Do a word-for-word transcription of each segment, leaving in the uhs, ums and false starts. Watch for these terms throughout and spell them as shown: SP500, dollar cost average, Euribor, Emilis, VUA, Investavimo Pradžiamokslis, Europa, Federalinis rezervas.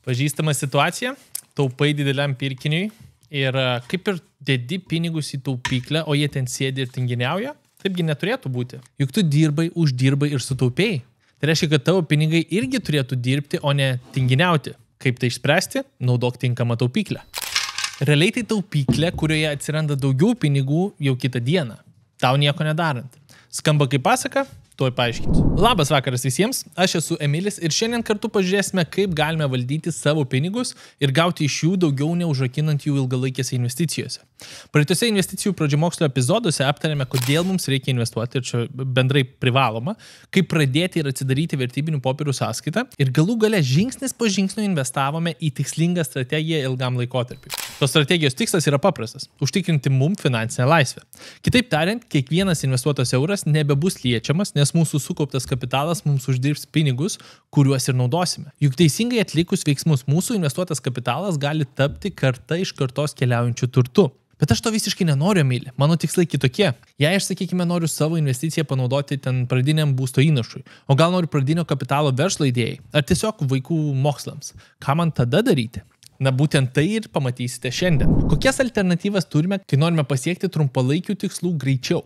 Pažįstama situacija, taupai dideliam pirkiniui ir kaip ir dedi pinigus į taupyklę, o jie ten sėdi ir tinginiauja, taipgi neturėtų būti. Juk tu dirbai, uždirbai ir sutaupėjai. Tai reiškia, kad tavo pinigai irgi turėtų dirbti, o ne tinginiauti. Kaip tai išspręsti? Naudok tinkamą taupyklę. Realiai tai taupyklė, kurioje atsiranda daugiau pinigų jau kitą dieną, tau nieko nedarant. Skamba kaip pasaka? Tuoj paaiškinsiu. Labas vakaras visiems, aš esu Emilis ir šiandien kartu pažiūrėsime, kaip galime valdyti savo pinigus ir gauti iš jų daugiau, neužrakinant jų ilgalaikėse investicijose. Praeitose investicijų pradžiamokslio epizoduose aptarėme, kodėl mums reikia investuoti, ir čia bendrai privaloma, kaip pradėti ir atsidaryti vertybinių popierių sąskaitą, ir galų gale žingsnis po žingsnio investavome į tikslingą strategiją ilgam laikotarpiu. Tos strategijos tikslas yra paprastas – užtikrinti mums finansinę laisvę. Kitaip tariant, kiekvienas investuotas euras nebebus liečiamas, nes mūsų sukauptas kapitalas mums uždirbs pinigus, kuriuos ir naudosime. Juk teisingai atlikus veiksmus mūsų investuotas kapitalas gali tapti karta iš kartos keliaujančių turtu. Bet aš to visiškai nenoriu, myli. Mano tikslai kitokie. Jei aš, sakykime, noriu savo investiciją panaudoti ten pradiniam būsto įnašui, o gal noriu pradinio kapitalo verslo idėjai, ar tiesiog vaikų mokslams, ką man tada daryti? Na, būtent tai ir pamatysite šiandien. Kokias alternatyvas turime, kai norime pasiekti trumpalaikių tikslų greičiau?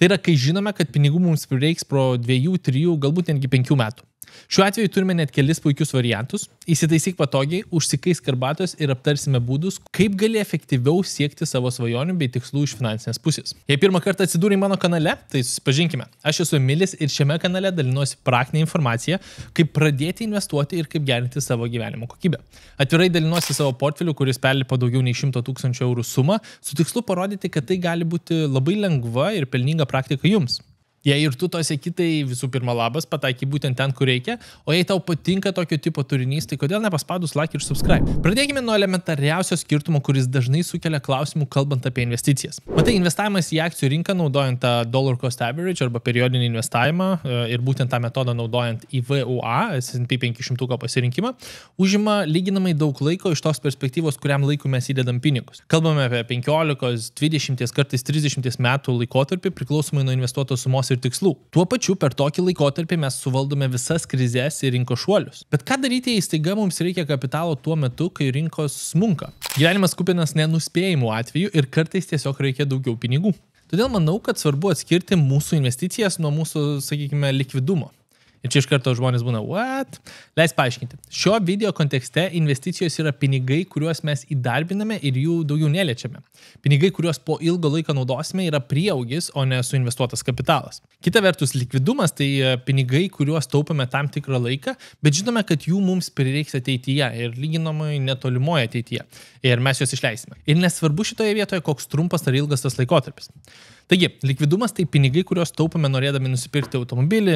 Tai yra, kai žinome, kad pinigų mums prireiks pro dviejų, trijų, galbūt netgi penkių metų. Šiuo atveju turime net kelis puikius variantus. Įsitaisyk patogiai, užsikaisk arbatos ir aptarsime būdus, kaip gali efektyviau siekti savo svajonių bei tikslų iš finansinės pusės. Jei pirmą kartą atsidūrė mano kanale, tai susipažinkime. Aš esu Emilis ir šiame kanale dalinuosi praktinę informaciją, kaip pradėti investuoti ir kaip gerinti savo gyvenimo kokybę. Atvirai dalinuosi savo portfeliu, kuris perlipa daugiau nei šimto tūkstančių eurų sumą, su tikslu parodyti, kad tai gali būti labai lengva ir pelninga praktika jums. Jei ir tu to seki, tai visų pirma labas, pataiky būtent ten, kur reikia, o jei tau patinka tokio tipo turinys, tai kodėl nepaspadus like ir subscribe. Pradėkime nuo elementariausio skirtumo, kuris dažnai sukelia klausimų kalbant apie investicijas. Matai, investavimas į akcijų rinką naudojant tą dollar cost average arba periodinį investavimą ir būtent tą metodą naudojant į V U A, S and P penki šimtai pasirinkimą, užima lyginamai daug laiko iš tos perspektyvos, kuriam laiku mes įdedam pinigus. Kalbame apie penkiolikos, dvidešimties, kartais trisdešimties metų laikotarpį priklausomai nuo investuoto sumos ir tikslų. Tuo pačiu per tokį laikotarpį mes suvaldome visas krizes ir rinkos šuolius. Bet ką daryti, jei staiga mums reikia kapitalo tuo metu, kai rinkos smunka? Gyvenimas kupinas nenuspėjimų atveju ir kartais tiesiog reikia daugiau pinigų. Todėl manau, kad svarbu atskirti mūsų investicijas nuo mūsų, sakykime, likvidumo. Ir čia iš karto žmonės būna, what? Leis paaiškinti. Šio video kontekste investicijos yra pinigai, kuriuos mes įdarbiname ir jų daugiau neliečiame. Pinigai, kuriuos po ilgo laiko naudosime, yra prieaugis, o ne suinvestuotas kapitalas. Kita vertus, likvidumas tai pinigai, kuriuos taupame tam tikrą laiką, bet žinome, kad jų mums prireiks ateityje ir lyginamai netolimoje ateityje. Ir mes juos išleisime. Ir nesvarbu šitoje vietoje, koks trumpas ar ilgas tas laikotarpis. Taigi, likvidumas tai pinigai, kuriuos taupame norėdami nusipirkti automobilį,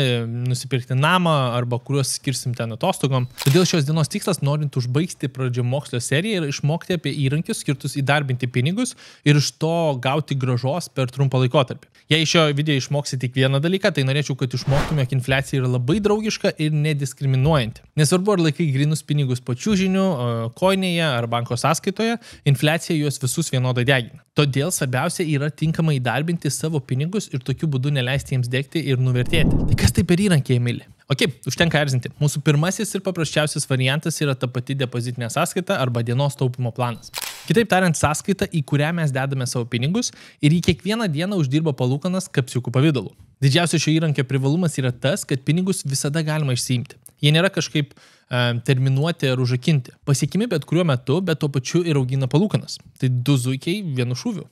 nusipirkti namą arba kuriuos skirsim ten atostogom. Todėl šios dienos tikslas norint užbaigti pradžiamokslio seriją ir išmokti apie įrankius skirtus įdarbinti pinigus ir iš to gauti grąžos per trumpą laikotarpį. Jei iš šio video išmoksi tik vieną dalyką, tai norėčiau, kad išmoktume, jog infliacija yra labai draugiška ir nediskriminuojanti. Nesvarbu, ar laikai grinus pinigus pačių žinių, koinėje ar banko sąskaitoje, infliacija juos visus vienodai degina. Todėl svarbiausia yra tinkamai įdarbinti savo pinigus ir tokiu būdu neleisti jiems degti ir nuvertėti. Tai kas tai per įrankiai, myli? Ok, užtenka erzinti. Mūsų pirmasis ir paprasčiausias variantas yra ta pati depozitinė sąskaita arba dienos taupimo planas. Kitaip tariant, sąskaita, į kurią mes dedame savo pinigus ir į kiekvieną dieną uždirba palūkanas kapsiukų pavidalu. Didžiausias šio įrankio privalumas yra tas, kad pinigus visada galima išsiimti. Jie nėra kažkaip terminuoti ar užrakinti. Pasiekimi bet kuriuo metu, bet tuo pačiu ir augina palūkanas. Tai du zuikiai vienu šūviu.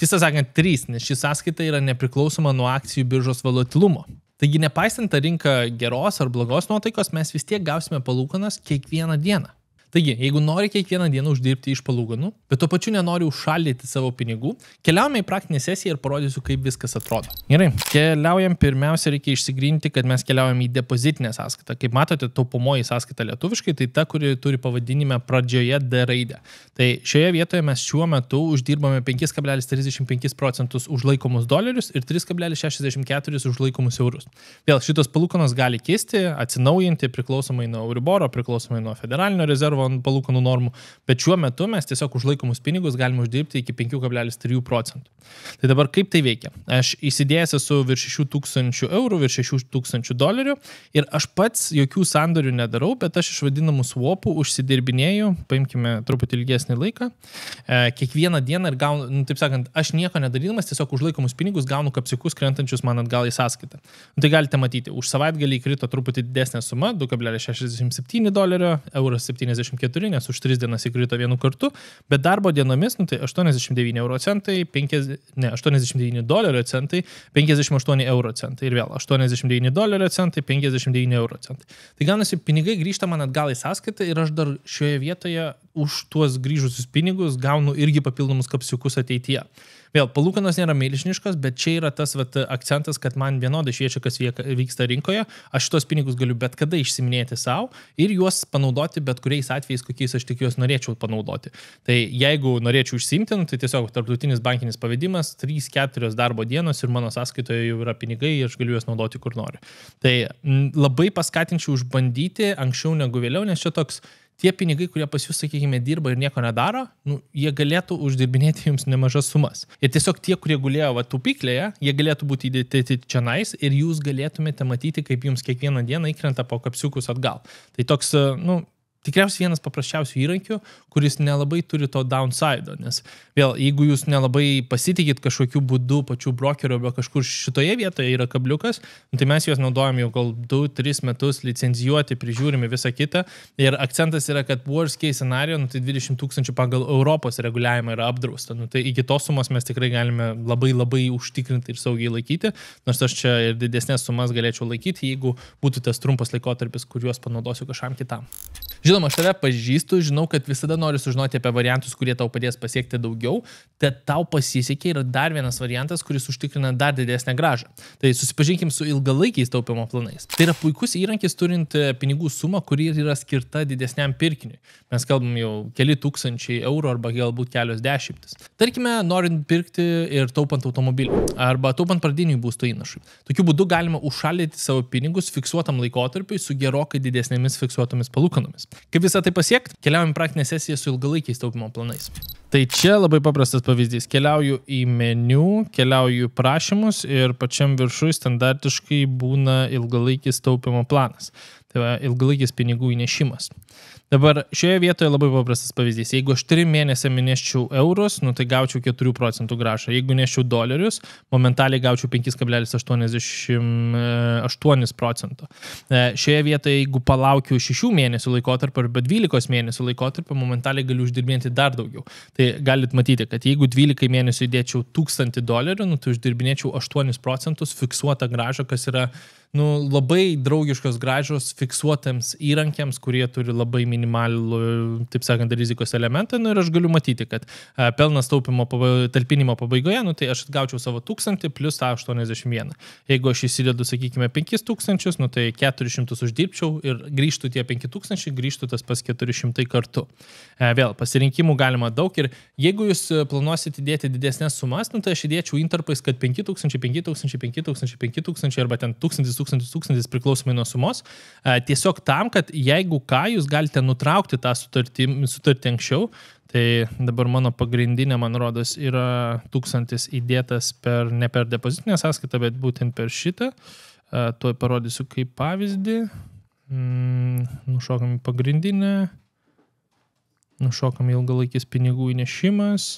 Tiesą sakant, trys, nes ši sąskaita yra nepriklausoma nuo akcijų biržos volatilumo. Taigi, nepaisant ar rinka geros ar blogos nuotaikos, mes vis tiek gausime palūkanas kiekvieną dieną. Taigi, jeigu nori kiekvieną dieną uždirbti iš palūkanų, bet tuo pačiu nenori užšaldyti savo pinigų, keliaujame į praktinę sesiją ir parodysiu, kaip viskas atrodo. Gerai, keliaujam, pirmiausia, reikia išsigryninti, kad mes keliaujam į depozitinę sąskaitą. Kaip matote, taupomoji sąskaita lietuviškai, tai ta, kuri turi pavadinime pradžioje D raidę. Tai šioje vietoje mes šiuo metu uždirbame penkis kablelis trisdešimt penkis procentus už laikomus dolerius ir tris kablelis šešiasdešimt keturis už laikomus eurus. Vėl šitos palūkanos gali kisti, atsinaujinti priklausomai nuo Euriboro, priklausomai nuo Federalinio rezervo rezervo ant palūkanų normų, bet šiuo metu mes tiesiog užlaikomus pinigus galime uždirbti iki penkių kablelis trijų procentų. Tai dabar kaip tai veikia? Aš įsidėjęs esu virš šešių tūkstančių eurų, virš šešių tūkstančių dolerių ir aš pats jokių sandorių nedarau, bet aš iš vadinamų swapų užsidirbinėju, paimkime truputį ilgesnį laiką, kiekvieną dieną ir gaunu, nu, taip sakant, aš nieko nedarydamas, tiesiog užlaikomus pinigus gaunu kapsikus krentančius man atgal į sąskaitą. Nu, tai galite matyti, už savaitgalį įkrito truputį didesnė suma, du kablelis šešiasdešimt septyni dolerio, euras septyniasdešimt keturi, nes už tris dienas įkrito vienu kartu, bet darbo dienomis, nu, tai aštuoniasdešimt devyni euro centai, ne, aštuoniasdešimt devyni dolerio centai, penkiasdešimt aštuoni euro centai ir vėl aštuoniasdešimt devyni dolerio centai, penkiasdešimt devyni euro centai. Tai gaunasi, pinigai grįžta man atgal į sąskaitą ir aš dar šioje vietoje už tuos grįžusius pinigus gaunu irgi papildomus kapsiukus ateityje. Vėl, palūkanos nėra milžiniškos, bet čia yra tas vat, akcentas, kad man vienodai šviečia, kas vyksta rinkoje, aš šitos pinigus galiu bet kada išsiminėti savo ir juos panaudoti bet kuriais atvejais, kokiais aš tik juos norėčiau panaudoti. Tai jeigu norėčiau išsiimti, nu, tai tiesiog tarptautinis bankinis pavedimas, trys keturios darbo dienos ir mano sąskaitoje jau yra pinigai ir aš galiu juos naudoti kur noriu. Tai m, labai paskatinčiau užbandyti anksčiau negu vėliau, nes čia toks tie pinigai, kurie pas jūs, sakykime, dirba ir nieko nedaro, nu, jie galėtų uždirbinėti jums nemažas sumas. Ir tiesiog tie, kurie gulėjo va, tupyklėje, jie galėtų būti įdėti čia nais ir jūs galėtumėte matyti, kaip jums kiekvieną dieną įkrenta po kapsiukus atgal. Tai toks, nu, tikriausiai vienas paprasčiausių įrankių, kuris nelabai turi to downside'o, nes vėl, jeigu jūs nelabai pasitikit kažkokiu būdu pačių brokerio, arba kažkur šitoje vietoje yra kabliukas, tai mes juos naudojame jau gal du tris metus, licencijuoti, prižiūrime visą kitą ir akcentas yra, kad worst case scenario, nu, tai dvidešimt tūkstančių pagal Europos reguliavimą yra apdrausta, nu, tai iki tos sumos mes tikrai galime labai labai užtikrinti ir saugiai laikyti, nors aš čia ir didesnės sumas galėčiau laikyti, jeigu būtų tas trumpas laikotarpis, kuriuos panaudosiu kažkam kitam. Žinoma, aš tave pažįstu, žinau, kad visada noriu sužinoti apie variantus, kurie tau padės pasiekti daugiau, bet tau pasisekė yra dar vienas variantas, kuris užtikrina dar didesnę gražą. Tai susipažinkim su ilgalaikiais taupimo planais. Tai yra puikus įrankis turint pinigų sumą, kuri yra skirta didesniam pirkiniui. Mes kalbam jau keli tūkstančiai eurų arba galbūt kelios dešimtis. Tarkime, norint pirkti ir taupant automobilį arba taupant pradiniui būsto įnašui. Tokiu būdu galima užšaldyti savo pinigus fiksuotam laikotarpiui su gerokai didesnėmis fiksuotomis palūkanomis. Kaip visą tai pasiekti? Keliaujam praktinę sesiją su ilgalaikiais taupimo planais. Tai čia labai paprastas pavyzdys. Keliauju į meniu, keliauju į prašymus ir pačiam viršui standartiškai būna ilgalaikis taupimo planas. Tai yra ilgalaikis pinigų įnešimas. Dabar šioje vietoje labai paprastas pavyzdys. Jeigu aš trim mėnesiam neščiau eurus, nu, tai gaučiau keturių procentų gražą. Jeigu neščiau dolerius, momentaliai gaučiau penkis kablelis aštuoniasdešimt aštuonis procento. Šioje vietoje, jeigu palaukiu šešių mėnesių laikotarpio arba dvylikos mėnesių laikotarpio, momentaliai galiu uždirbinėti dar daugiau. Tai galit matyti, kad jeigu dvylikai mėnesių įdėčiau tūkstantį dolerių, nu, tai uždirbinėčiau aštuonis procentus fiksuotą gražą, kas yra nu, labai draugiškos gražos fiksuotams įrankiams, kurie turi labai minimalių minimalų, taip sakant, rizikos elementą, nu, ir aš galiu matyti, kad pelnas taupimo talpinimo pabaigoje, nu, tai aš gaučiau savo tūkstantį plus tą aštuoniasdešimt vieną. Jeigu aš įsidedu, sakykime, penkis tūkstančius, nu, tai keturis šimtus uždirbčiau ir grįžtų tie penki tūkstančiai, grįžtų tas pas keturi šimtai kartu. Vėl, pasirinkimų galima daug ir jeigu jūs planuosite įdėti didesnės sumas, nu, tai aš įdėčiau intarpais, kad penki tūkstančiai, penki tūkstančiai, penki tūkstančiai, penki tūkstančiai arba ten tūkstantis, tūkstantis, tūkstantis priklausomai nuo sumos, tiesiog tam, kad jeigu ką, jūs galite nutraukti tą sutartį, sutartį anksčiau. Tai dabar mano pagrindinė, man rodos, yra tūkstantis įdėtas per, ne per depozitinę sąskaitą, bet būtent per šitą. Tuoj parodysiu kaip pavyzdį. Nušokam į pagrindinę. Nušokam į ilgalaikis pinigų įnešimas.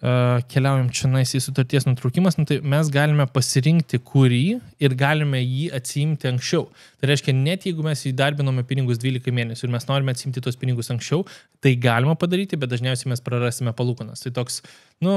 Keliaujam čia nais į sutarties nutraukimas, nu, tai mes galime pasirinkti kurį ir galime jį atsiimti anksčiau. Tai reiškia, net jeigu mes įdarbinome pinigus dvylikai mėnesių ir mes norime atsiimti tos pinigus anksčiau, tai galima padaryti, bet dažniausiai mes prarasime palūkanas. Tai toks, nu,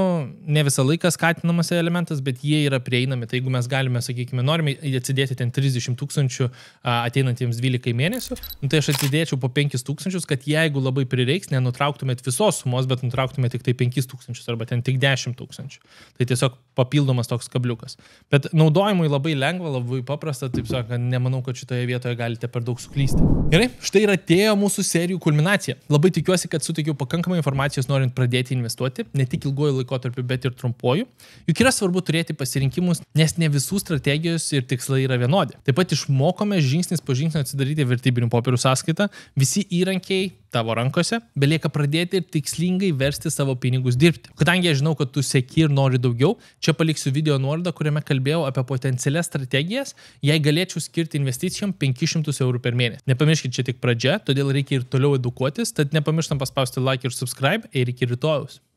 ne visą laiką skatinamas elementas, bet jie yra prieinami. Tai jeigu mes galime, sakykime, norime atsidėti ten trisdešimt tūkstančių ateinantiems dvylikai mėnesių, nu, tai aš atsidėčiau po penkis tūkstančius, kad jeigu labai prireiks, nenutrauktumėt visos sumos, bet nutrauktumėt tik tai penkis tūkstančius arba ten tik dešimt tūkstančių. Tai tiesiog papildomas toks kabliukas. Bet naudojimui labai lengva, labai paprasta, taip sakant, nemanau, kad šitoje vietoje galite per daug suklysti. Gerai, štai ir atėjo mūsų serijų kulminacija. Labai tikiuosi, kad suteikiau pakankamai informacijos norint pradėti investuoti, ne tik ilguoju laikotarpiu, bet ir trumpuoju. Juk yra svarbu turėti pasirinkimus, nes ne visų strategijos ir tikslai yra vienodi. Taip pat išmokome žingsnis po žingsnio atsidaryti vertybinių popierių sąskaitą. Visi įrankiai tavo rankose, belieka pradėti ir tikslingai versti savo pinigus dirbti. Kadangi aš žinau, kad tu seki ir nori daugiau, čia paliksiu video nuorodą, kuriame kalbėjau apie potencialias strategijas, jei galėčiau skirti investicijom penkis šimtus eurų per mėnesį. Nepamirškit, čia tik pradžia, todėl reikia ir toliau edukuotis, tad nepamirštam paspausti like ir subscribe ir iki rytojaus.